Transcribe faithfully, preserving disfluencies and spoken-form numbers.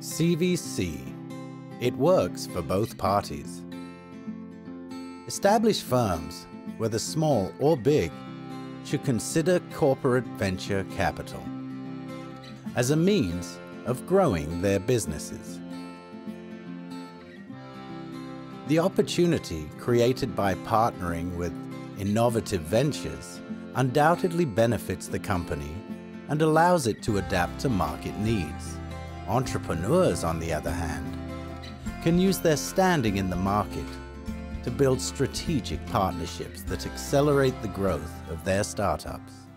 C V C. It works for both parties. Established firms, whether small or big, should consider corporate venture capital as a means of growing their businesses. The opportunity created by partnering with innovative ventures undoubtedly benefits the company and allows it to adapt to market needs. Entrepreneurs, on the other hand, can use their standing in the market to build strategic partnerships that accelerate the growth of their startups.